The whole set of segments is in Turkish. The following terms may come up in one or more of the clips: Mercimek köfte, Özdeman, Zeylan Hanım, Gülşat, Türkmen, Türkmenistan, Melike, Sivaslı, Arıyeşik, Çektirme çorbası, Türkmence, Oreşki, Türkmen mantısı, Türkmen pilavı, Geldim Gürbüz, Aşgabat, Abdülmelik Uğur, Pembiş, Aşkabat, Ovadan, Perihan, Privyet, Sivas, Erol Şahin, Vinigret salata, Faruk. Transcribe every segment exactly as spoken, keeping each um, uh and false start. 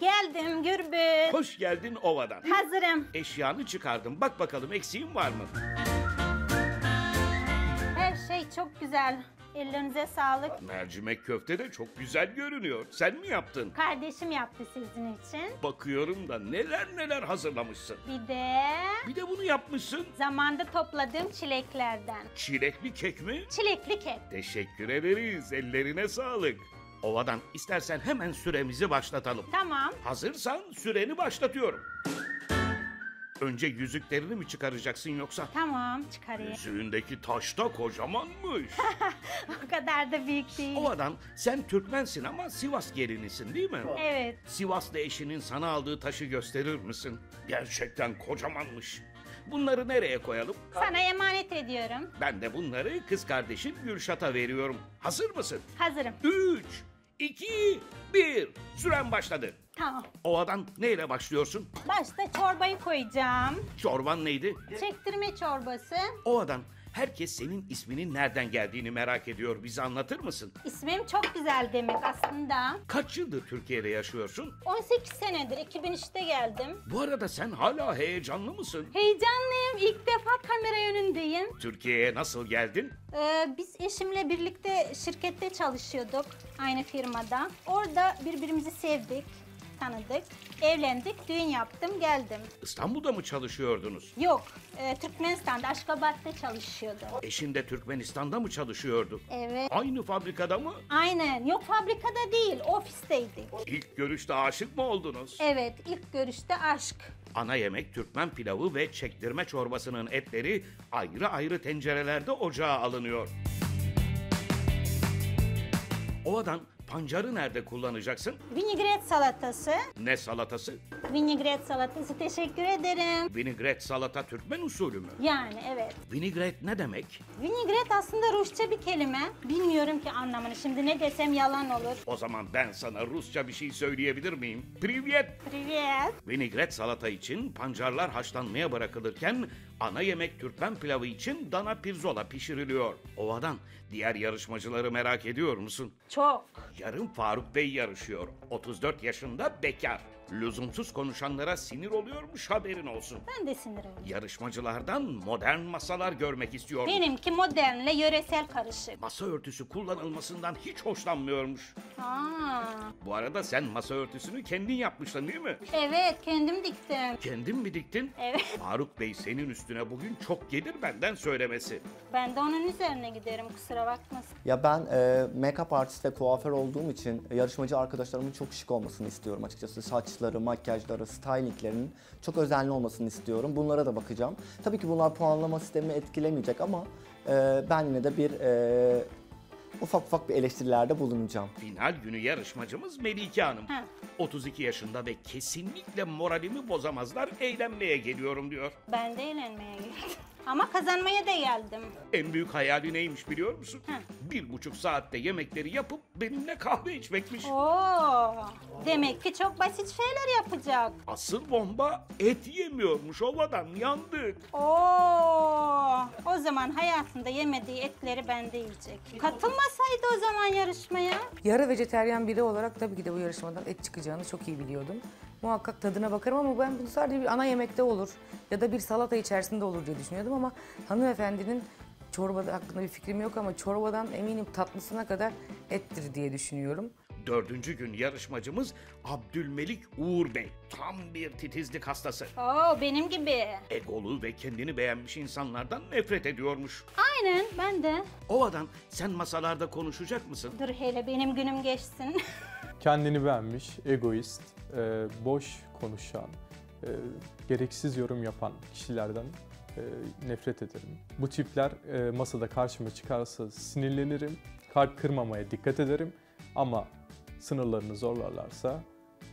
Geldim Gürbüz. Hoş geldin Ovadan. Hazırım. Eşyanı çıkardım. Bak bakalım eksiğin var mı? Her şey çok güzel. Ellerinize sağlık. Mercimek köfte de çok güzel görünüyor. Sen mi yaptın? Kardeşim yaptı sizin için. Bakıyorum da neler neler hazırlamışsın. Bir de... Bir de bunu yapmışsın. Zamanda topladığım çileklerden. Çilekli kek mi? Çilekli kek. Teşekkür ederiz. Ellerine sağlık. Ovadan istersen hemen süremizi başlatalım. Tamam. Hazırsan süreni başlatıyorum. Önce yüzüklerini mi çıkaracaksın yoksa? Tamam, çıkarayım. Yüzüğündeki taş da kocamanmış. O kadar da büyük değil. Ovadan sen Türkmensin ama Sivas gelinisin değil mi? Evet. Sivaslı eşinin sana aldığı taşı gösterir misin? Gerçekten kocamanmış. Bunları nereye koyalım? Sana emanet ediyorum. Ben de bunları kız kardeşim Gülşat'a veriyorum. Hazır mısın? Hazırım. Üç, iki, bir. Süren başladı. Tamam. Ovadan neyle başlıyorsun? Başta çorbayı koyacağım. Çorban neydi? Çektirme çorbası. Ovadan herkes senin isminin nereden geldiğini merak ediyor. Bize anlatır mısın? İsmim çok güzel demek aslında. Kaç yıldır Türkiye'de yaşıyorsun? on sekiz senedir. iki bin üçte geldim. Bu arada sen hala heyecanlı mısın? Heyecanlıyım. İlk defa kamera önündeyim. Türkiye'ye nasıl geldin? Ee, biz eşimle birlikte şirkette çalışıyorduk. Aynı firmada. Orada birbirimizi sevdik. Tanıdık, evlendik, düğün yaptım, geldim. İstanbul'da mı çalışıyordunuz? Yok, e, Türkmenistan'da, Aşgabat'ta çalışıyordu. Eşin de Türkmenistan'da mı çalışıyordu? Evet. Aynı fabrikada mı? Aynen, yok fabrikada değil, ofisteydik. İlk görüşte aşık mı oldunuz? Evet, ilk görüşte aşk. Ana yemek Türkmen pilavı ve çektirme çorbasının etleri ayrı ayrı tencerelerde ocağa alınıyor. Ovadan pancarı nerede kullanacaksın? Vinigret salatası. Ne salatası? Vinigret salatası. Teşekkür ederim. Vinigret salata Türkmen usulü mü? Yani evet. Vinigret ne demek? Vinigret aslında Rusça bir kelime. Bilmiyorum ki anlamını. Şimdi ne desem yalan olur. O zaman ben sana Rusça bir şey söyleyebilir miyim? Privyet. Privyet. Vinigret salata için pancarlar haşlanmaya bırakılırken ana yemek Türkmen pilavı için dana pirzola pişiriliyor. Ovadan diğer yarışmacıları merak ediyor musun? Çok. Yarın Faruk Bey yarışıyor. otuz dört yaşında bekar. Lüzumsuz konuşanlara sinir oluyormuş, haberin olsun. Ben de sinir oluyorum. Yarışmacılardan modern masalar görmek istiyorum. Benimki modernle yöresel karışık. Masa örtüsü kullanılmasından hiç hoşlanmıyormuş. Aa. Bu arada sen masa örtüsünü kendin yapmıştın değil mi? Evet, kendim diktim. Kendin mi diktin? Evet. Faruk Bey senin üstüne bugün çok gelir benden söylemesi. Ben de onun üzerine giderim, kusura bakmasın. Ya ben e, make-up artist ve kuaför olduğum için yarışmacı arkadaşlarımın çok şık olmasını istiyorum açıkçası. Saç makyajları, stylinglerinin çok özenli olmasını istiyorum. Bunlara da bakacağım. Tabii ki bunlar puanlama sistemini etkilemeyecek ama e, ben yine de bir e, ufak ufak bir eleştirilerde bulunacağım. Final günü yarışmacımız Melike Hanım. Ha. otuz iki yaşında ve kesinlikle moralimi bozamazlar, eğlenmeye geliyorum diyor. Ben de eğlenmeye geldim. Ama kazanmaya da geldim. En büyük hayali neymiş biliyor musun? Heh. Bir buçuk saatte yemekleri yapıp benimle kahve içmekmiş. Oo, demek ki çok basit şeyler yapacak. Asıl bomba et yemiyormuş, Ovadan yandık. Oo, o zaman hayatında yemediği etleri ben de yiyecek. Katılmasaydı o zaman yarışmaya. Yarı vejeteryan biri olarak tabii ki de bu yarışmadan et çıkacağını çok iyi biliyordum. Muhakkak tadına bakarım ama ben bunu sadece bir ana yemekte olur ya da bir salata içerisinde olur diye düşünüyordum ama hanımefendinin çorbada hakkında bir fikrim yok ama çorbadan eminim tatlısına kadar ettir diye düşünüyorum. Dördüncü gün yarışmacımız Abdülmelik Uğur Bey. Tam bir titizlik hastası. Oo, benim gibi. Egolu ve kendini beğenmiş insanlardan nefret ediyormuş. Aynen, ben de. Ovadan sen masalarda konuşacak mısın? Dur hele benim günüm geçsin. Kendini beğenmiş, egoist, boş konuşan, gereksiz yorum yapan kişilerden nefret ederim. Bu tipler masada karşıma çıkarsa sinirlenirim, kalp kırmamaya dikkat ederim ama sınırlarını zorlarlarsa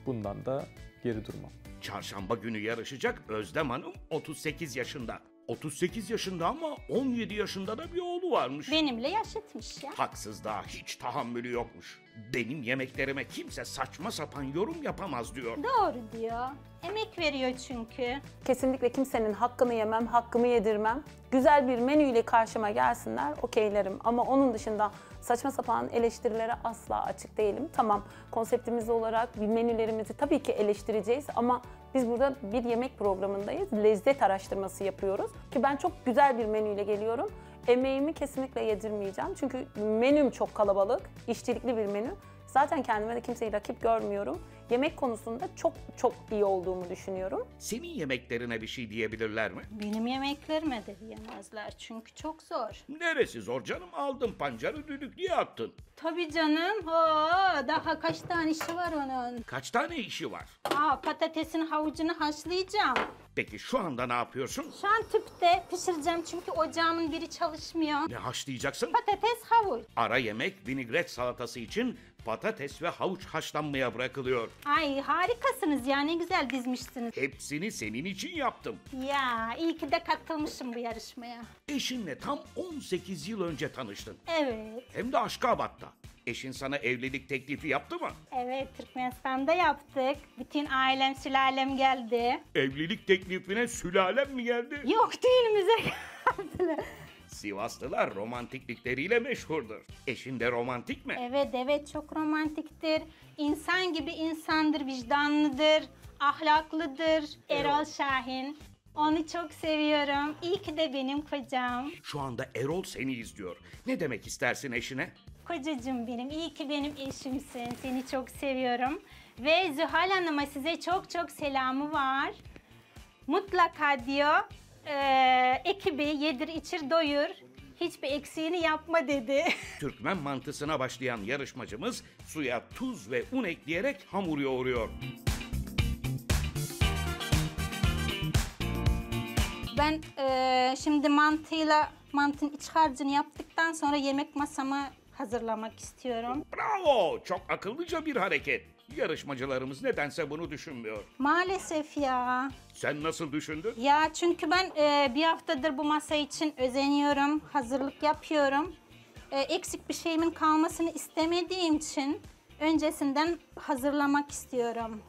bundan da geri durmam. Çarşamba günü yarışacak Özdeman Hanım otuz sekiz yaşında. otuz sekiz yaşında ama on yedi yaşında da bir oğlu varmış. Benimle yaşıtmış ya. Haksızlığa hiç tahammülü yokmuş. Benim yemeklerime kimse saçma sapan yorum yapamaz diyor. Doğru diyor. Emek veriyor çünkü. Kesinlikle kimsenin hakkını yemem, hakkımı yedirmem. Güzel bir menüyle karşıma gelsinler, okeylerim. Ama onun dışında saçma sapan eleştirilere asla açık değilim. Tamam, konseptimiz olarak menülerimizi tabii ki eleştireceğiz ama biz burada bir yemek programındayız. Lezzet araştırması yapıyoruz ki ben çok güzel bir menüyle geliyorum. Emeğimi kesinlikle yedirmeyeceğim. Çünkü menüm çok kalabalık, işçilikli bir menü. Zaten kendime de kimseyi rakip görmüyorum. Yemek konusunda çok çok iyi olduğumu düşünüyorum. Senin yemeklerine bir şey diyebilirler mi? Benim yemeklerime de diyemezler çünkü çok zor. Neresi zor canım? Aldın pancarı düdüklüye attın. Tabii canım. Oo, daha kaç tane işi var onun? Kaç tane işi var? Aa, patatesin havucunu haşlayacağım. Peki şu anda ne yapıyorsun? Şu an tüpte pişireceğim çünkü ocağımın biri çalışmıyor. Ne haşlayacaksın? Patates, havuç. Ara yemek vinigret salatası için patates ve havuç haşlanmaya bırakılıyor. Ay harikasınız ya, ne güzel dizmişsiniz. Hepsini senin için yaptım. Ya iyi ki de katılmışım bu yarışmaya. Eşinle tam on sekiz yıl önce tanıştın. Evet. Hem de Aşkabat'ta. Eşin sana evlilik teklifi yaptı mı? Evet, Türkmenistan'da yaptık. Bütün ailem, sülalem geldi. Evlilik teklifine sülalem mi geldi? Yok, düğünümüze geldiler. Sivaslılar romantiklikleriyle meşhurdur. Eşin de romantik mi? Evet, evet çok romantiktir. İnsan gibi insandır, vicdanlıdır, ahlaklıdır. Erol Şahin. Onu çok seviyorum. İyi ki de benim kocam. Şu anda Erol seni izliyor. Ne demek istersin eşine? Kocacığım benim, iyi ki benim eşimsin. Seni çok seviyorum. Ve Zühal Hanım'a size çok çok selamı var. Mutlaka diyor, e, ekibi yedir içir doyur. Hiçbir eksiğini yapma dedi. Türkmen mantısına başlayan yarışmacımız suya tuz ve un ekleyerek hamur yoğuruyor. Ben e, şimdi mantıyla mantının iç harcını yaptıktan sonra yemek masama hazırlamak istiyorum. Bravo! Çok akıllıca bir hareket. Yarışmacılarımız nedense bunu düşünmüyor. Maalesef ya. Sen nasıl düşündün? Ya çünkü ben e, bir haftadır bu masa için özeniyorum, hazırlık yapıyorum. E, eksik bir şeyimin kalmasını istemediğim için öncesinden hazırlamak istiyorum.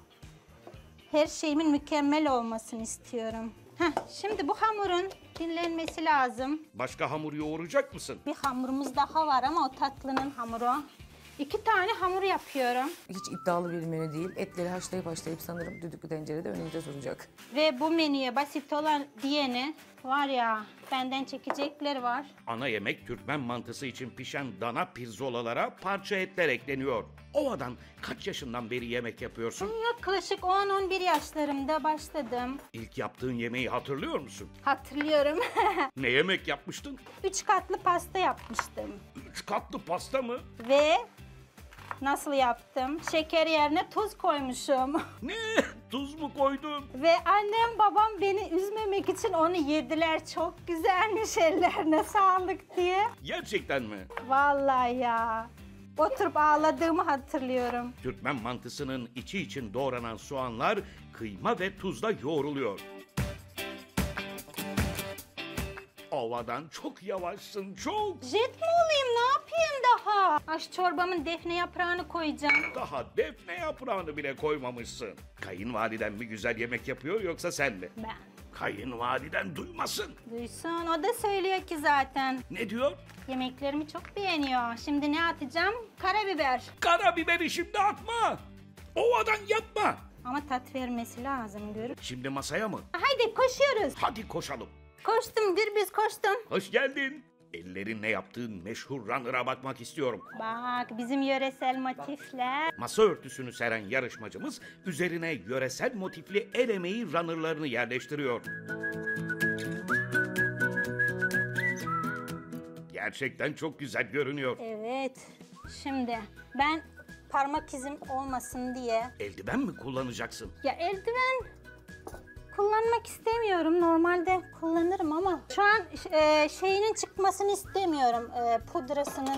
Her şeyimin mükemmel olmasını istiyorum. Heh, şimdi bu hamurun dinlenmesi lazım. Başka hamur yoğuracak mısın? Bir hamurumuz daha var ama o tatlının hamuru. İki tane hamur yapıyorum. Hiç iddialı bir menü değil. Etleri haşlayıp haşlayıp sanırım düdüklü tencerede önümüze sunacak. Ve bu menüye basit olan diyene var ya, benden çekecekleri var. Ana yemek Türkmen mantısı için pişen dana pirzolalara parça etler ekleniyor. Ovadan kaç yaşından beri yemek yapıyorsun? Yaklaşık on on bir yaşlarımda başladım. İlk yaptığın yemeği hatırlıyor musun? Hatırlıyorum. Ne yemek yapmıştın? Üç katlı pasta yapmıştım. Üç katlı pasta mı? Ve nasıl yaptım? Şeker yerine tuz koymuşum. Ne? Tuz mu koydun? Ve annem babam beni üzmemek için onu yediler. Çok güzelmiş, ellerine sağlık diye. Gerçekten mi? Vallahi ya. Oturup ağladığımı hatırlıyorum. Türkmen mantısının içi için doğranan soğanlar kıyma ve tuzla yoğruluyor. Ovadan çok yavaşsın, çok. Jet mi olayım, ne yapayım daha? Aş çorbamın defne yaprağını koyacağım. Daha defne yaprağını bile koymamışsın. Kayınvaliden mi güzel yemek yapıyor yoksa sen mi? Ben. Kayınvaliden duymasın. Duysun, o da söylüyor ki zaten. Ne diyor? Yemeklerimi çok beğeniyor. Şimdi ne atacağım? Karabiber. Karabiberi şimdi atma. Ovadan yapma. Ama tat vermesi lazım görüp. Şimdi masaya mı? Haydi koşuyoruz. Hadi koşalım. Koştum Gürbüz, koştum. Hoş geldin. Ellerinle yaptığın meşhur runner'a bakmak istiyorum. Bak bizim yöresel motifler. Masa örtüsünü seren yarışmacımız üzerine yöresel motifli el emeği runner'larını yerleştiriyor. Gerçekten çok güzel görünüyor. Evet. Şimdi ben parmak izim olmasın diye. Eldiven mi kullanacaksın? Ya eldiven kullanmak istemiyorum. Normalde kullanırım ama şu an e, şeyinin çıkmasını istemiyorum. E, pudrasının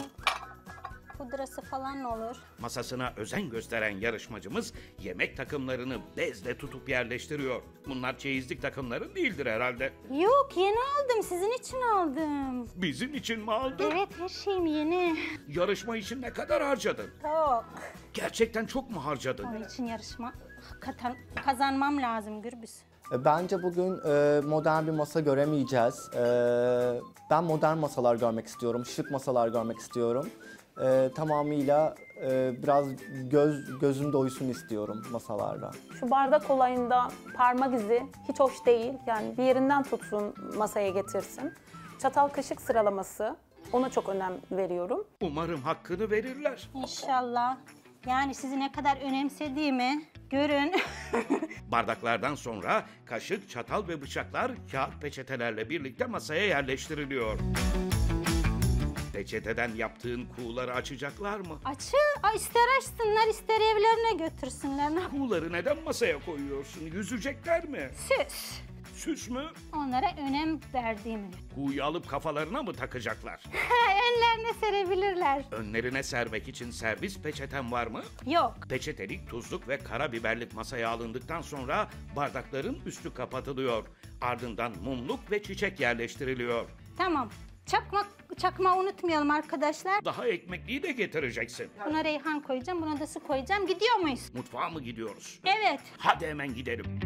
pudrası falan olur. Masasına özen gösteren yarışmacımız yemek takımlarını bezle tutup yerleştiriyor. Bunlar çeyizlik takımların değildir herhalde. Yok, yeni aldım. Sizin için aldım. Bizim için mi aldın? Evet, her şeyim yeni. Yarışma için ne kadar harcadın? Çok. Gerçekten çok mu harcadın? Onun için yarışma kazanmam lazım Gürbüz. Bence bugün e, modern bir masa göremeyeceğiz. E, ben modern masalar görmek istiyorum, şık masalar görmek istiyorum. e, tamamıyla e, biraz göz gözüm doysun istiyorum masalarda. Şu bardak olayında parmak izi hiç hoş değil. Yani bir yerinden tutsun, masaya getirsin. Çatal kaşık sıralaması, ona çok önem veriyorum. Umarım hakkını verirler. İnşallah. Yani sizi ne kadar önemsediğimi görün. Bardaklardan sonra kaşık, çatal ve bıçaklar kağıt peçetelerle birlikte masaya yerleştiriliyor. Peçeteden yaptığın kuğuları açacaklar mı? Açı, ister açsınlar, ister evlerine götürsünler. Kuğuları neden masaya koyuyorsun? Yüzecekler mi? Süs. Süs mü? Onlara önem verdiğimi. Kuğuyu alıp kafalarına mı takacaklar? Önlerine serebilirler. Önlerine sermek için servis peçeten var mı? Yok. Peçetelik, tuzluk ve karabiberlik masaya alındıktan sonra bardakların üstü kapatılıyor. Ardından mumluk ve çiçek yerleştiriliyor. Tamam. Çakmak, çakmağı unutmayalım arkadaşlar. Daha ekmekliği de getireceksin. Buna reyhan koyacağım, buna da su koyacağım. Gidiyor muyuz? Mutfağa mı gidiyoruz? Evet. Hadi hemen gidelim.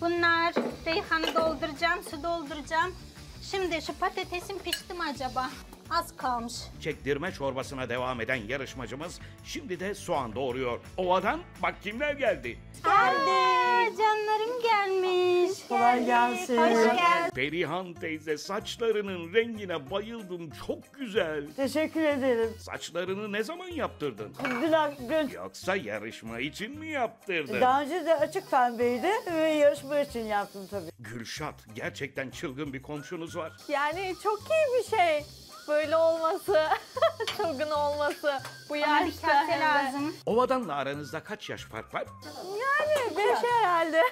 Bunlar, reyhanı dolduracağım, su dolduracağım. Şimdi şu patatesim pişti mi acaba? Az kalmış. Çektirme çorbasına devam eden yarışmacımız şimdi de soğan doğuruyor. Ovadan bak kimler geldi. Geldi. Canlarım gelmiş. Kolay gelsin. Hoş geldin. Perihan teyze, saçlarının rengine bayıldım. Çok güzel. Teşekkür ederim. Saçlarını ne zaman yaptırdın? Dün gün. Yoksa yarışma için mi yaptırdın? Daha önce de açık pembeydi ve yarışma için yaptım tabii. Gülşat, gerçekten çılgın bir komşunuz var. Yani çok iyi bir şey. Böyle olması, çılgın olması, bu yaşta lazım. Ovadan'la aranızda kaç yaş fark var? Yani beş herhalde.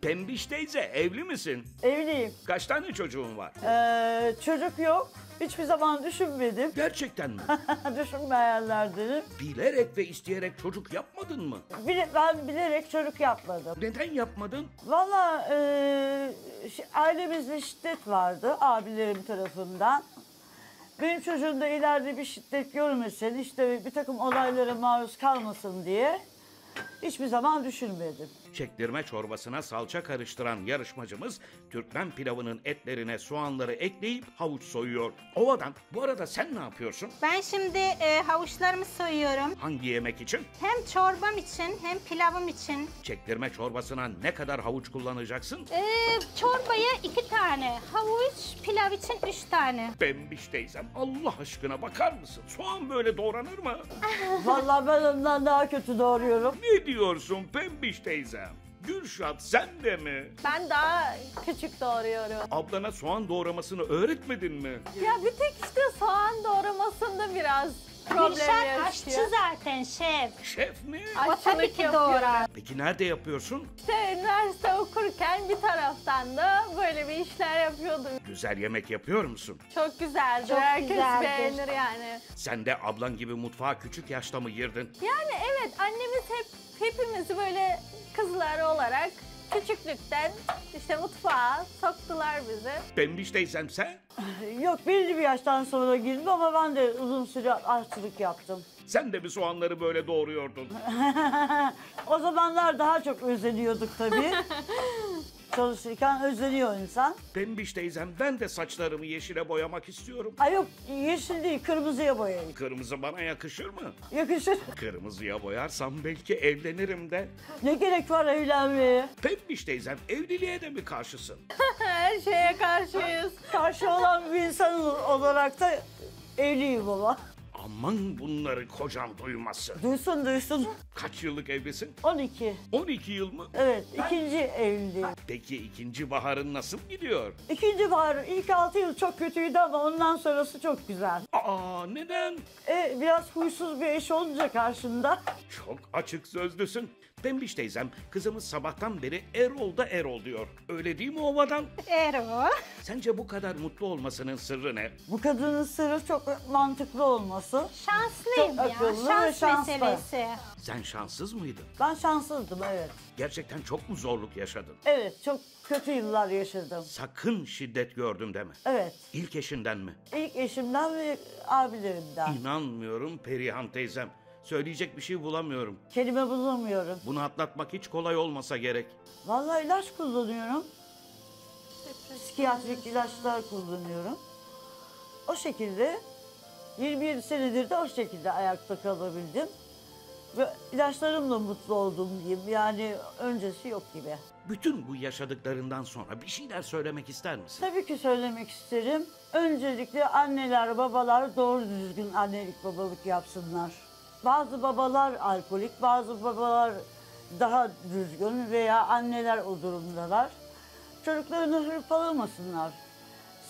Pembiş teyze, evli misin? Evliyim. Kaç tane çocuğun var? Ee, çocuk yok. Hiçbir zaman düşünmedim. Gerçekten mi? Düşünmeyenlerdenim. Bilerek ve isteyerek çocuk yapmadın mı? Bile, ben bilerek çocuk yapmadım. Neden yapmadın? Vallahi e, ailemizde şiddet vardı abilerim tarafından. Benim çocuğum da ileride bir şiddet görmesin, işte bir takım olaylara maruz kalmasın diye hiçbir zaman düşünmedim. Çektirme çorbasına salça karıştıran yarışmacımız Türkmen pilavının etlerine soğanları ekleyip havuç soyuyor. Ovadan, bu arada sen ne yapıyorsun? Ben şimdi e, havuçlarımı soyuyorum. Hangi yemek için? Hem çorbam için hem pilavım için. Çektirme çorbasına ne kadar havuç kullanacaksın? E, çorbaya iki tane, havuç pilav için üç tane. Pembiş teyzem, Allah aşkına bakar mısın? Soğan böyle doğranır mı? Vallahi ben ondan daha kötü doğruyorum. Ne diyorsun Pembiş teyzem? Gülşat, sen de mi? Ben daha küçük doğruyorum. Ablana soğan doğramasını öğretmedin mi? Ya bir tek işte soğan doğramasında biraz problem Gülşat yaşıyor. Aşçı zaten, şef. Şef mi? Aşçılık doğrar. Peki nerede yapıyorsun? İşte üniversite okurken bir taraftan da böyle bir işler yapıyordum. Güzel yemek yapıyor musun? Çok güzeldir. Çok herkes güzeldir. Beğenir yani. Sen de ablan gibi mutfağa küçük yaşta mı girdin? Yani evet, annemiz hep hepimizi böyle kızlar olarak küçüklükten işte mutfağa soktular bizi. Pembiş teyzem, sen? Yok, belli bir yaştan sonra girdim ama ben de uzun süre aşçılık yaptım. Sen de bir soğanları böyle doğruyordun. O zamanlar daha çok özeniyorduk tabii. Çalışırken özeniyor insan. Pembiş teyzem, ben de saçlarımı yeşile boyamak istiyorum. Ay yok, yeşil değil, kırmızıya boyayayım. Kırmızı bana yakışır mı? Yakışır. Kırmızıya boyarsam belki evlenirim de. Ne gerek var evlenmeye? Pembiş teyzem, evliliğe de mi karşısın? Her şeye karşıyız. Karşı olan bir insan olarak da evliyim baba. Aman bunları kocam duymasın. Duysun duysun. Kaç yıllık evlisin? on iki. on iki yıl mı? Evet, ikinci evliliğim. Peki ikinci baharın nasıl gidiyor? İkinci baharın ilk altı yıl çok kötüydü ama ondan sonrası çok güzel. Aa, neden? Ee, biraz huysuz bir eş olunca karşında. Çok açık sözlüsün. Pembiş teyzem, kızımız sabahtan beri Erol da Erol diyor. Öyle değil mi Ovadan? Erol. Sence bu kadar mutlu olmasının sırrı ne? Bu kadının sırrı çok mantıklı olması. Şanslıyım çok ya. Şans şanslı. Meselesi. Sen şanssız mıydın? Ben şanssızdım, evet. Gerçekten çok mu zorluk yaşadın? Evet, çok kötü yıllar yaşadım. Sakın şiddet gördüm deme. Evet. İlk eşinden mi? İlk eşimden ve abilerimden. İnanmıyorum Perihan teyzem. Söyleyecek bir şey bulamıyorum. Kelime bulamıyorum. Bunu atlatmak hiç kolay olmasa gerek. Vallahi ilaç kullanıyorum. Psikiyatrik ilaçlar kullanıyorum. O şekilde yirmi yedi senedir de o şekilde ayakta kalabildim. Ve ilaçlarımla mutlu oldum diyeyim. Yani öncesi yok gibi. Bütün bu yaşadıklarından sonra bir şeyler söylemek ister misin? Tabii ki söylemek isterim. Öncelikle anneler, babalar doğru düzgün annelik, babalık yapsınlar. Bazı babalar alkolik, bazı babalar daha düzgün veya anneler o durumdalar. Çocuklarını hırpalamasınlar.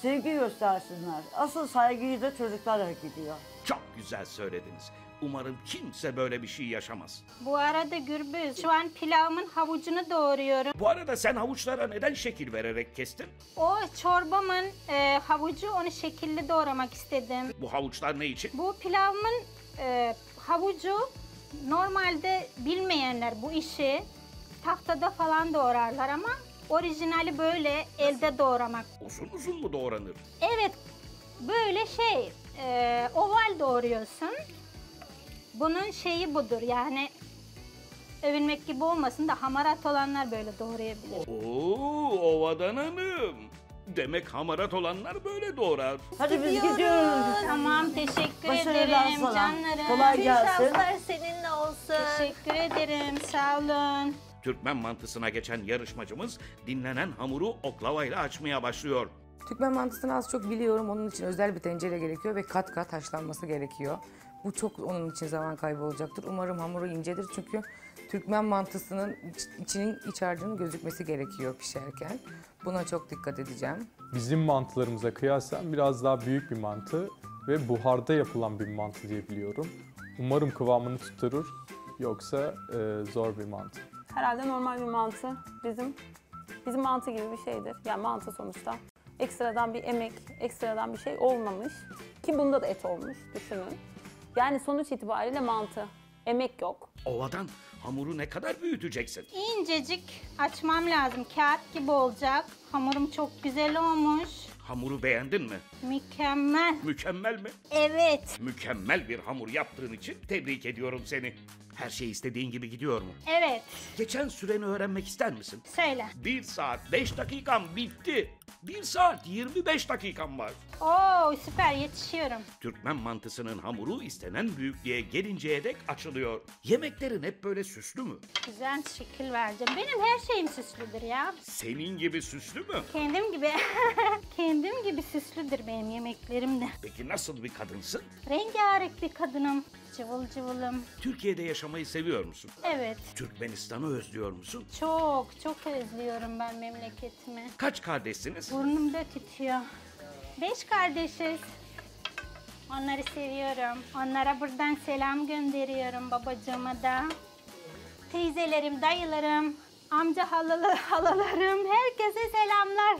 Sevgi göstersinler. Asıl saygıyı da çocuklar hak ediyor. Çok güzel söylediniz. Umarım kimse böyle bir şey yaşamaz. Bu arada Gürbüz, şu an pilavımın havucunu doğruyorum. Bu arada sen havuçlara neden şekil vererek kestin? O çorbamın e, havucu, onu şekilli doğramak istedim. Bu havuçlar ne için? Bu pilavımın e, havucu, normalde bilmeyenler bu işi tahtada falan doğrarlar ama orijinali böyle elde doğramak. Uzun uzun mu doğranır? Evet, böyle şey, e, oval doğruyorsun. Bunun şeyi budur, yani övünmek gibi olmasın da hamarat olanlar böyle doğrayabilir. Oo, Ovadan Hanım. Demek hamarat olanlar böyle doğrar. Hadi biz gidiyoruz. Tamam, teşekkür Başarılar ederim sana. Canlarım. Kolay gelsin. Tüm şanslar seninle olsun. Teşekkür ederim, sağ olun. Türkmen mantısına geçen yarışmacımız dinlenen hamuru oklavayla açmaya başlıyor. Türkmen mantısını az çok biliyorum, onun için özel bir tencere gerekiyor ve kat kat haşlanması gerekiyor. Bu çok onun için zaman kaybı olacaktır. Umarım hamuru incedir çünkü Türkmen mantısının içinin iç harcının gözükmesi gerekiyor pişerken. Buna çok dikkat edeceğim. Bizim mantılarımıza kıyasen biraz daha büyük bir mantı ve buharda yapılan bir mantı diye biliyorum. Umarım kıvamını tutturur, yoksa e, zor bir mantı. Herhalde normal bir mantı bizim bizim mantı gibi bir şeydir. Yani mantı sonuçta. Ekstradan bir emek, ekstradan bir şey olmamış ki bunda da et olmuş, düşünün. Yani sonuç itibariyle mantı. Emek yok. Ovadan, hamuru ne kadar büyüteceksin? İncecik açmam lazım. Kağıt gibi olacak. Hamurum çok güzel olmuş. Hamuru beğendin mi? Mükemmel. Mükemmel mi? Evet. Mükemmel bir hamur yaptığın için tebrik ediyorum seni. Her şey istediğin gibi gidiyor mu? Evet. Geçen süreni öğrenmek ister misin? Söyle. bir saat beş dakikam bitti. bir saat yirmi beş dakikam var. Oo, süper, yetişiyorum. Türkmen mantısının hamuru istenen büyüklüğe gelinceye dek açılıyor. Yemeklerin hep böyle süslü mü? Güzel şekil vereceğim. Benim her şeyim süslüdür ya. Senin gibi süslü mü? Kendim gibi. Kendim gibi süslüdür benim yemeklerim de. Peki nasıl bir kadınsın? Rengarenk bir kadınım. Cıvıl cıvılım. Türkiye'de yaşamayı seviyor musun? Evet. Türkmenistan'ı özlüyor musun? Çok, çok özlüyorum ben memleketimi. Kaç kardeşsiniz? Burnumda tütüyor. Beş kardeşiz. Onları seviyorum. Onlara buradan selam gönderiyorum, babacığıma da. Teyzelerim, dayılarım, amca halalı, halalarım, herkese selamlar.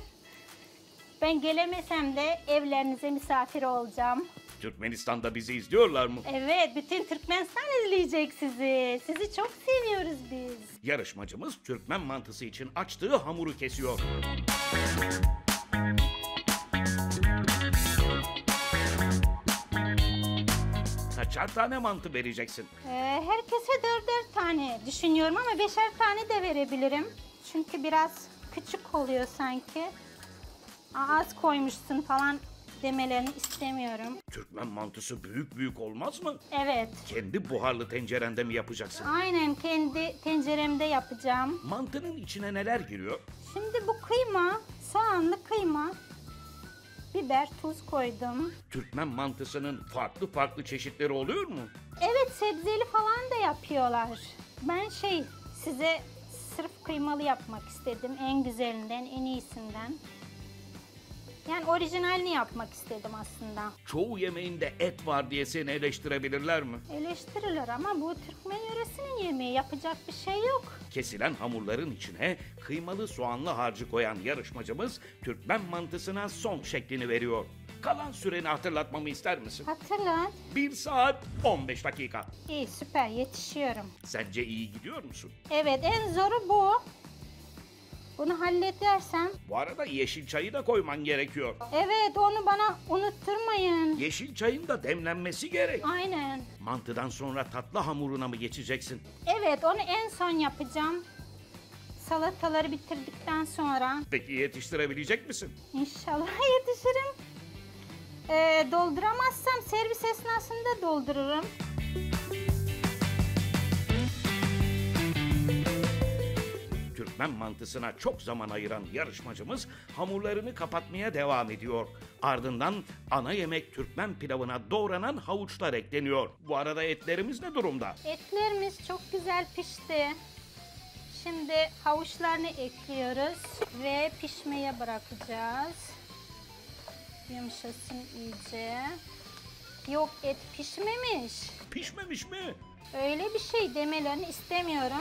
Ben gelemesem de evlerinize misafir olacağım. Türkmenistan'da bizi izliyorlar mı? Evet, bütün Türkmenistan izleyecek sizi. Sizi çok seviyoruz biz. Yarışmacımız Türkmen mantısı için açtığı hamuru kesiyor. Kaçar tane mantı vereceksin? Ee, herkese dörder tane düşünüyorum ama beşer tane de verebilirim. Çünkü biraz küçük oluyor sanki. Az koymuşsun falan demelerini istemiyorum. Türkmen mantısı büyük büyük olmaz mı? Evet. Kendi buharlı tencerende mi yapacaksın? Aynen, kendi tenceremde yapacağım. Mantının içine neler giriyor? Şimdi bu kıyma, soğanlı kıyma, biber, tuz koydum. Türkmen mantısının farklı farklı çeşitleri oluyor mu? Evet, sebzeli falan da yapıyorlar. Ben şey, size sırf kıymalı yapmak istedim. En güzelinden, en iyisinden. Yani orijinalini yapmak istedim aslında. Çoğu yemeğinde et var diye seni eleştirebilirler mi? Eleştirirler ama bu Türkmen yöresinin yemeği, yapacak bir şey yok. Kesilen hamurların içine kıymalı soğanlı harcı koyan yarışmacımız Türkmen mantısına son şeklini veriyor. Kalan süreni hatırlatmamı ister misin? Hatırlat. bir saat on beş dakika. İyi, süper, yetişiyorum. Sence iyi gidiyor musun? Evet, en zoru bu. Bunu halledersem... Bu arada yeşil çayı da koyman gerekiyor. Evet, onu bana unutturmayın. Yeşil çayın da demlenmesi gerek. Aynen. Mantıdan sonra tatlı hamuruna mı geçeceksin? Evet, onu en son yapacağım. Salataları bitirdikten sonra. Peki yetiştirebilecek misin? İnşallah yetişirim. e, dolduramazsam servis esnasında doldururum. Türkmen mantısına çok zaman ayıran yarışmacımız hamurlarını kapatmaya devam ediyor. Ardından ana yemek Türkmen pilavına doğranan havuçlar ekleniyor. Bu arada etlerimiz ne durumda? Etlerimiz çok güzel pişti. Şimdi havuçlarını ekliyoruz ve pişmeye bırakacağız. Yumuşasın iyice. Yok, et pişmemiş. Pişmemiş mi? Öyle bir şey demelerini istemiyorum.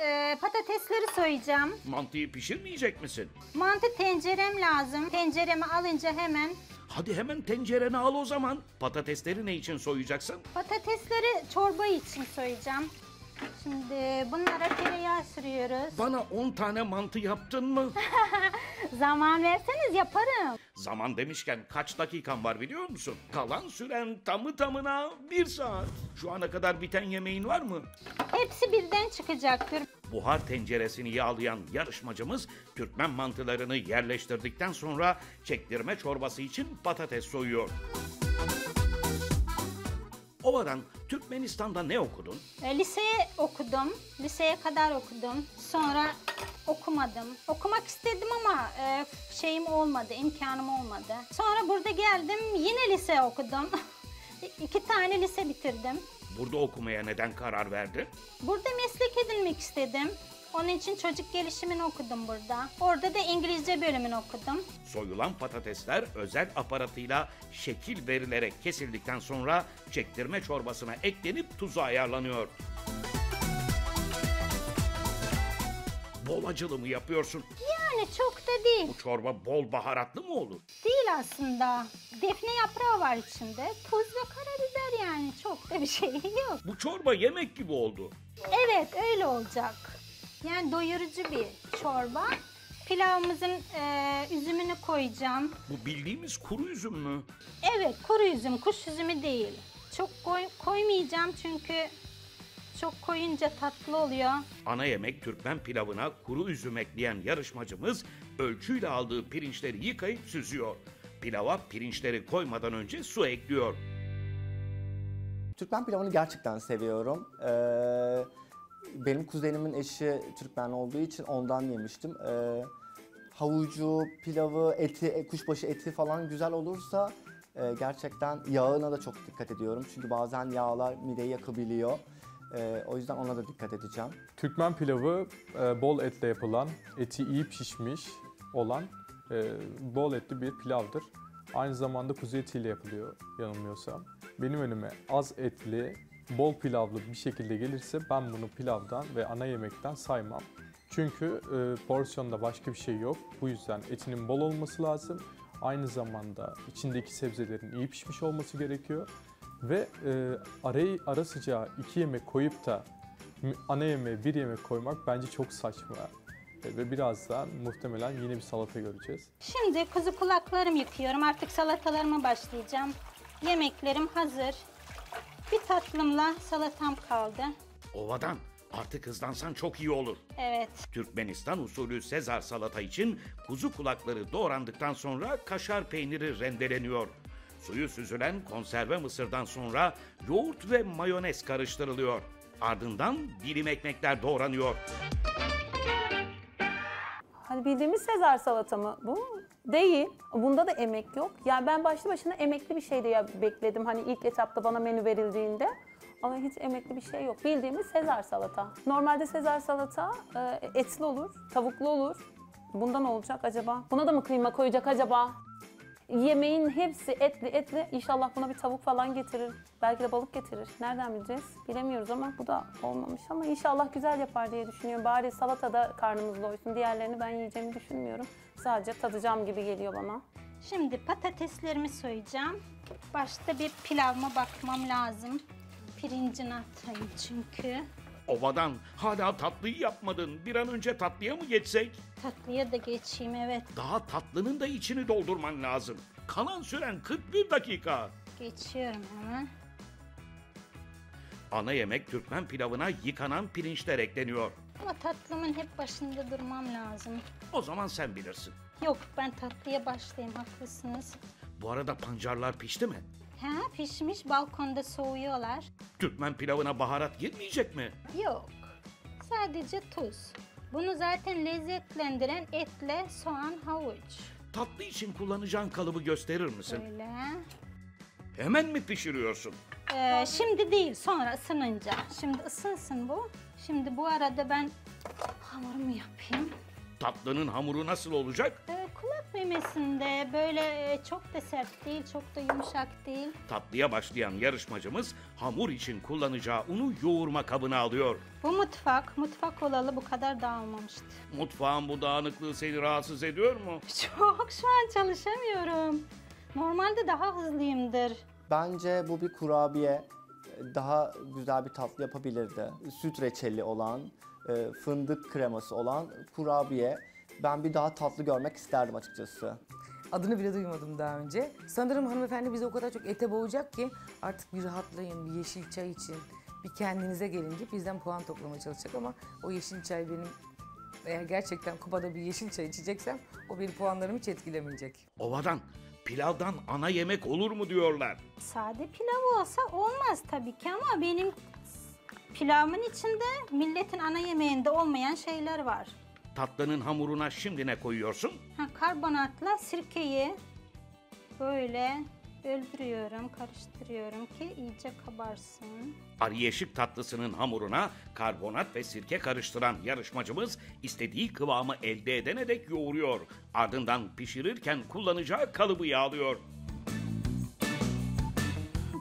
Ee, patatesleri soyacağım. Mantıyı pişirmeyecek misin? Mantı tencerem lazım. Tenceremi alınca hemen... Hadi hemen tencereni al o zaman. Patatesleri ne için soyacaksın? Patatesleri çorba için soyacağım. Şimdi bunlara tereyağı sürüyoruz. Bana on tane mantı yaptın mı? Zaman verseniz yaparım. Zaman demişken kaç dakikan var biliyor musun? Kalan süren tamı tamına bir saat. Şu ana kadar biten yemeğin var mı? Hepsi birden çıkacaktır. Buhar tenceresini yağlayan yarışmacımız Türkmen mantılarını yerleştirdikten sonra çektirme çorbası için patates soyuyor. Ovadan, Türkmenistan'da ne okudun? Liseye okudum. Liseye kadar okudum. Sonra okumadım. Okumak istedim ama şeyim olmadı, imkanım olmadı. Sonra burada geldim, yine lise okudum. İki tane lise bitirdim. Burada okumaya neden karar verdin? Burada meslek edinmek istedim. Onun için çocuk gelişimini okudum burada. Orada da İngilizce bölümünü okudum. Soyulan patatesler özel aparatıyla şekil verilerek kesildikten sonra çektirme çorbasına eklenip tuzu ayarlanıyor. Bol acılı mı yapıyorsun? Yani çok da değil. Bu çorba bol baharatlı mı olur? Değil aslında. Defne yaprağı var içinde. Tuz ve karabiber, yani çok da bir şey yok. Bu çorba yemek gibi oldu. Evet, öyle olacak. Yani doyurucu bir çorba. Pilavımızın e, üzümünü koyacağım. Bu bildiğimiz kuru üzüm mü? Evet, kuru üzüm, kuş üzümü değil. Çok koy, koymayacağım çünkü çok koyunca tatlı oluyor. Ana yemek Türkmen pilavına kuru üzüm ekleyen yarışmacımız ölçüyle aldığı pirinçleri yıkayıp süzüyor. Pilava pirinçleri koymadan önce su ekliyor. Türkmen pilavını gerçekten seviyorum. Ee... Benim kuzenimin eşi Türkmen olduğu için ondan yemiştim. Ee, havucu, pilavı, eti, kuşbaşı eti falan güzel olursa e, gerçekten yağına da çok dikkat ediyorum. Çünkü bazen yağlar mideyi yakabiliyor. E, o yüzden ona da dikkat edeceğim. Türkmen pilavı e, bol etle yapılan, eti iyi pişmiş olan e, bol etli bir pilavdır. Aynı zamanda kuzu etiyle yapılıyor yanılmıyorsam. Benim önüme az etli, bol pilavlı bir şekilde gelirse ben bunu pilavdan ve ana yemekten saymam. Çünkü e, porsiyonda başka bir şey yok. Bu yüzden etinin bol olması lazım. Aynı zamanda içindeki sebzelerin iyi pişmiş olması gerekiyor. Ve e, arayı, ara sıcağı iki yemek koyup da ana yemeğe bir yemek koymak bence çok saçma. E, ve birazdan muhtemelen yeni bir salata göreceğiz. Şimdi kuzu kulaklarımı yıkıyorum. Artık salatalarıma başlayacağım. Yemeklerim hazır. Bir tatlımla salatam kaldı. Ovadan, artık hızlansan çok iyi olur. Evet. Türkmenistan usulü Sezar salata için kuzu kulakları doğrandıktan sonra kaşar peyniri rendeleniyor. Suyu süzülen konserve mısırdan sonra yoğurt ve mayonez karıştırılıyor. Ardından dilim ekmekler doğranıyor. Hani bildiğimiz Sezar salata mı bu? Değil. Bunda da emek yok. Yani ben başlı başına emekli bir şey diye bekledim. Hani ilk etapta bana menü verildiğinde. Ama hiç emekli bir şey yok. Bildiğimiz Sezar salata. Normalde Sezar salata etli olur, tavuklu olur. Bundan olacak acaba? Buna da mı kıyma koyacak acaba? Yemeğin hepsi etli etli. İnşallah buna bir tavuk falan getirir. Belki de balık getirir. Nereden bileceğiz? Bilemiyoruz ama bu da olmamış. Ama inşallah güzel yapar diye düşünüyorum. Bari salatada karnımız doysun. Diğerlerini ben yiyeceğimi düşünmüyorum. Sadece tadacağım gibi geliyor bana. Şimdi patateslerimi soyacağım. Başta bir pilavıma bakmam lazım. Pirincini atayım çünkü. Ovadan, hala tatlıyı yapmadın. Bir an önce tatlıya mı geçsek? Tatlıya da geçeyim, evet. Daha tatlının da içini doldurman lazım. Kalan süren kırk bir dakika. Geçiyorum hemen. Ana yemek Türkmen pilavına yıkanan pirinçler ekleniyor. Ama tatlımın hep başında durmam lazım. O zaman sen bilirsin. Yok, ben tatlıya başlayayım, haklısınız. Bu arada pancarlar pişti mi? Ha, pişmiş, balkonda soğuyorlar. Türkmen pilavına baharat girmeyecek mi? Yok, sadece tuz. Bunu zaten lezzetlendiren etle soğan, havuç. Tatlı için kullanacağın kalıbı gösterir misin? Öyle. Hemen mi pişiriyorsun? Ee, şimdi değil, sonra ısınınca. Şimdi ısınsın bu. Şimdi bu arada ben hamurumu yapayım. Tatlının hamuru nasıl olacak? Ee, kulak memesinde, böyle çok da sert değil, çok da yumuşak değil. Tatlıya başlayan yarışmacımız hamur için kullanacağı unu yoğurma kabına alıyor. Bu mutfak, mutfak olalı bu kadar dağılmamıştı. Mutfağın bu dağınıklığı seni rahatsız ediyor mu? Çok, şu an çalışamıyorum. Normalde daha hızlıyımdır. Bence bu bir kurabiye, daha güzel bir tatlı yapabilirdi. Süt reçeli olan, fındık kreması olan kurabiye. Ben bir daha tatlı görmek isterdim açıkçası. Adını bile duymadım daha önce. Sanırım hanımefendi bizi o kadar çok ete boğacak ki artık bir rahatlayın, bir yeşil çay için, bir kendinize gelin diye bizden puan toplamaya çalışacak ama o yeşil çay benim... Eğer gerçekten kupada bir yeşil çay içeceksem o benim puanlarımı hiç etkilemeyecek. Ovadan, pilavdan ana yemek olur mu diyorlar? Sade pilav olsa olmaz tabii ki ama benim pilavımın içinde milletin ana yemeğinde olmayan şeyler var. Tatlının hamuruna şimdi ne koyuyorsun? Ha, karbonatla sirkeyi böyle öldürüyorum, karıştırıyorum ki iyice kabarsın. Arıyeşik tatlısının hamuruna karbonat ve sirke karıştıran yarışmacımız istediği kıvamı elde edene dek yoğuruyor. Ardından pişirirken kullanacağı kalıbı yağlıyor.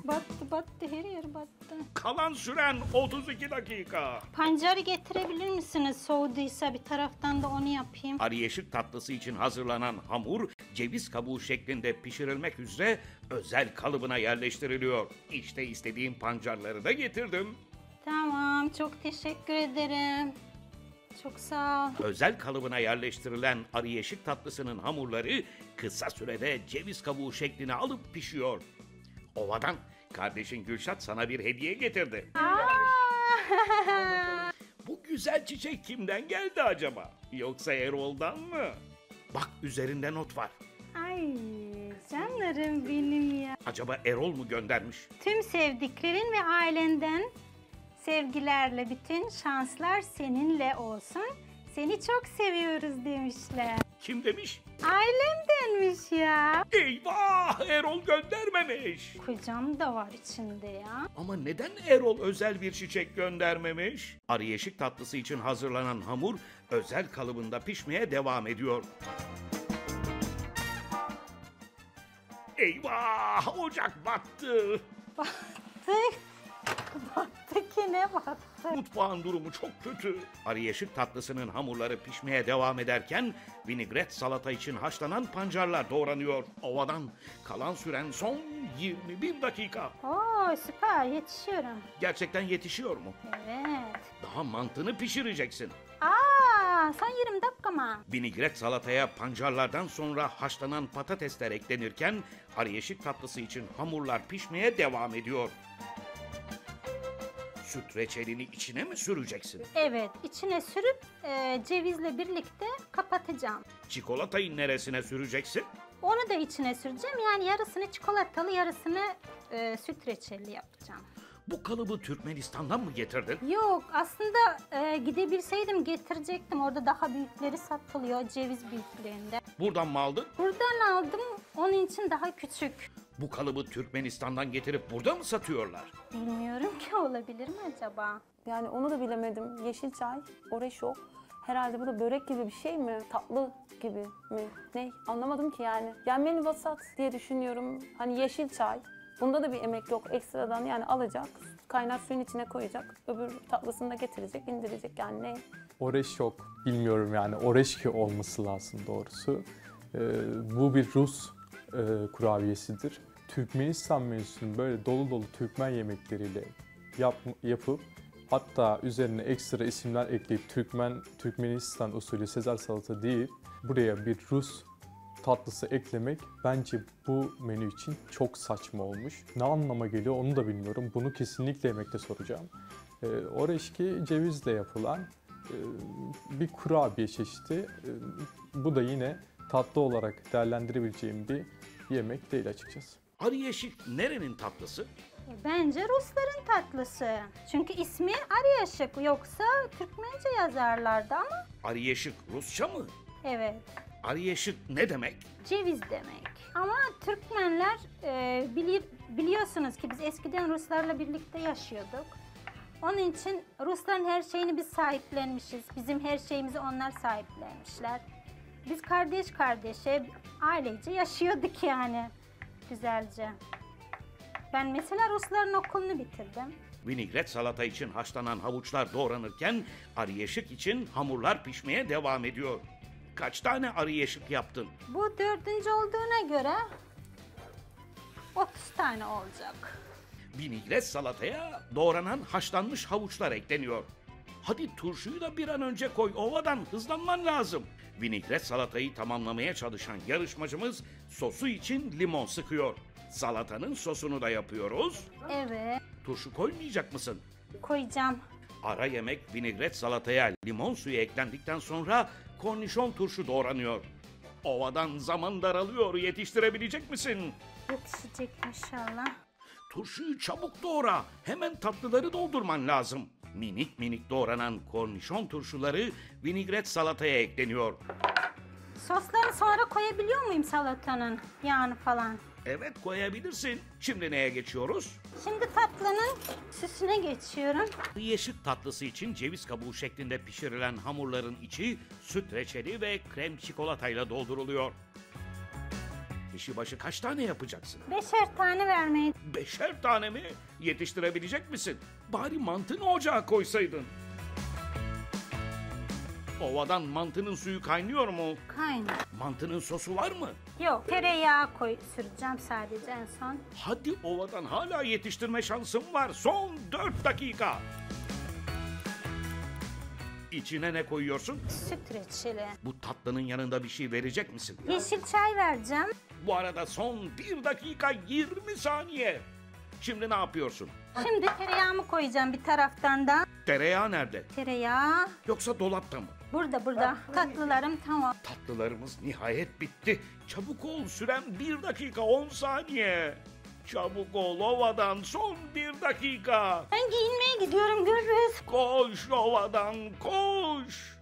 Battı, battı, her yer battı. Kalan süren otuz iki dakika. Pancarı getirebilir misiniz soğuduysa? Bir taraftan da onu yapayım. Arıyeşik tatlısı için hazırlanan hamur ceviz kabuğu şeklinde pişirilmek üzere özel kalıbına yerleştiriliyor. İşte istediğim pancarları da getirdim. Tamam, çok teşekkür ederim. Çok sağ ol. Özel kalıbına yerleştirilen arıyeşik tatlısının hamurları kısa sürede ceviz kabuğu şeklini alıp pişiyor. Ovadan, kardeşin Gülşat sana bir hediye getirdi. Aa! Bu güzel çiçek kimden geldi acaba? Yoksa Erol'dan mı? Bak, üzerinde not var. Ay canlarım benim ya. Acaba Erol mu göndermiş? Tüm sevdiklerin ve ailenden sevgilerle, bütün şanslar seninle olsun. Seni çok seviyoruz demişler. Kim demiş? Ailem denmiş ya. Eyvah, Erol göndermemiş. Kocam da var içinde ya. Ama neden Erol özel bir çiçek göndermemiş? Arıyeşik tatlısı için hazırlanan hamur özel kalıbında pişmeye devam ediyor. Eyvah, ocak battı. Battı. Battı ki ne battı? Mutfağın durumu çok kötü. Arıyeşik tatlısının hamurları pişmeye devam ederken vinigret salata için haşlanan pancarlar doğranıyor. Ovadan, kalan süren son yirmi bir dakika. Oo, süper, yetişiyorum. Gerçekten yetişiyor mu? Evet. Daha mantını pişireceksin. Aa, son yirmi dakika mı? Vinigret salataya pancarlardan sonra haşlanan patatesler eklenirken arıyeşik tatlısı için hamurlar pişmeye devam ediyor. Süt reçelini içine mi süreceksin? Evet, içine sürüp e, cevizle birlikte kapatacağım. Çikolatayı neresine süreceksin? Onu da içine süreceğim. Yani yarısını çikolatalı, yarısını e, süt reçelli yapacağım. Bu kalıbı Türkmenistan'dan mı getirdin? Yok, aslında e, gidebilseydim getirecektim. Orada daha büyükleri satılıyor, ceviz büyüklerinde. Buradan mı aldın? Buradan aldım, onun için daha küçük. Bu kalıbı Türkmenistan'dan getirip burada mı satıyorlar? Bilmiyorum ki, olabilir mi acaba? Yani onu da bilemedim. Yeşil çay, Oreşki. Herhalde bu da börek gibi bir şey mi? Tatlı gibi mi? Ne? Anlamadım ki yani. Yani menü vasat diye düşünüyorum. Hani yeşil çay. Bunda da bir emek yok. Ekstradan yani alacak, kaynar suyun içine koyacak, öbür tatlısını da getirecek, indirecek yani ne? Oreşki. Bilmiyorum yani. Oreşki olması lazım doğrusu. Ee, bu bir Rus e, kurabiyesidir. Türkmenistan menüsünü böyle dolu dolu Türkmen yemekleriyle yap, yapıp hatta üzerine ekstra isimler ekleyip Türkmen, Türkmenistan usulü Sezar salata değil, buraya bir Rus tatlısı eklemek bence bu menü için çok saçma olmuş. Ne anlama geliyor onu da bilmiyorum. Bunu kesinlikle yemekte soracağım. Ee, Oreşki cevizle yapılan e, bir kurabiye çeşidi. E, bu da yine tatlı olarak değerlendirebileceğim bir yemek değil açıkçası. Arıyeşik nerenin tatlısı? Bence Rusların tatlısı. Çünkü ismi Arıyeşik, yoksa Türkmence yazarlardı ama. Arıyeşik Rusça mı? Evet. Arıyeşik ne demek? Ceviz demek. Ama Türkmenler e, bilir, biliyorsunuz ki biz eskiden Ruslarla birlikte yaşıyorduk. Onun için Rusların her şeyini biz sahiplenmişiz. Bizim her şeyimizi onlar sahiplenmişler. Biz kardeş kardeşe, ailece yaşıyorduk yani. Güzelce. Ben mesela Rusların okulunu bitirdim. Vinigret salata için haşlanan havuçlar doğranırken arıyeşik için hamurlar pişmeye devam ediyor. Kaç tane arıyeşik yaptın? Bu dördüncü olduğuna göre otuz tane olacak. Vinigret salataya doğranan haşlanmış havuçlar ekleniyor. Hadi turşuyu da bir an önce koy Ovadan, hızlanman lazım. Vinigret salatayı tamamlamaya çalışan yarışmacımız sosu için limon sıkıyor. Salatanın sosunu da yapıyoruz. Evet. Turşu koymayacak mısın? Koyacağım. Ara yemek vinigret salataya limon suyu eklendikten sonra kornişon turşu doğranıyor. Ovadan zaman daralıyor, yetiştirebilecek misin? Yetişecek inşallah. Turşuyu çabuk doğra, hemen tatlıları doldurman lazım. Minik minik doğranan kornişon turşuları vinigret salataya ekleniyor. Sosları sonra koyabiliyor muyum salatanın yağını falan? Evet, koyabilirsin. Şimdi neye geçiyoruz? Şimdi tatlının süsüne geçiyorum. Yeşil tatlısı için ceviz kabuğu şeklinde pişirilen hamurların içi süt reçeli ve krem çikolatayla dolduruluyor. Kişi başı kaç tane yapacaksın? Beşer tane vermeyi. Beşer tane mi? Yetiştirebilecek misin? Bari mantını ocağa koysaydın. Ovadan mantının suyu kaynıyor mu? Kaynıyor. Mantının sosu var mı? Yok, tereyağı koy, süreceğim sadece en son. Hadi Ovadan, hala yetiştirme şansım var. Son dört dakika. İçine ne koyuyorsun? Süt reçeli. Bu tatlının yanında bir şey verecek misin? Yeşil çay vereceğim. Bu arada son bir dakika yirmi saniye. Şimdi ne yapıyorsun? Şimdi tereyağımı koyacağım bir taraftan da. Tereyağı nerede? Tereyağı. Yoksa dolapta mı? Burada burada. Tatlılarım tamam. Tatlılarımız nihayet bitti. Çabuk ol, sürem bir dakika on saniye. Çabuk ol Ovadan, son bir dakika. Ben giyinmeye gidiyorum Gürbüz. Koş Ovadan koş.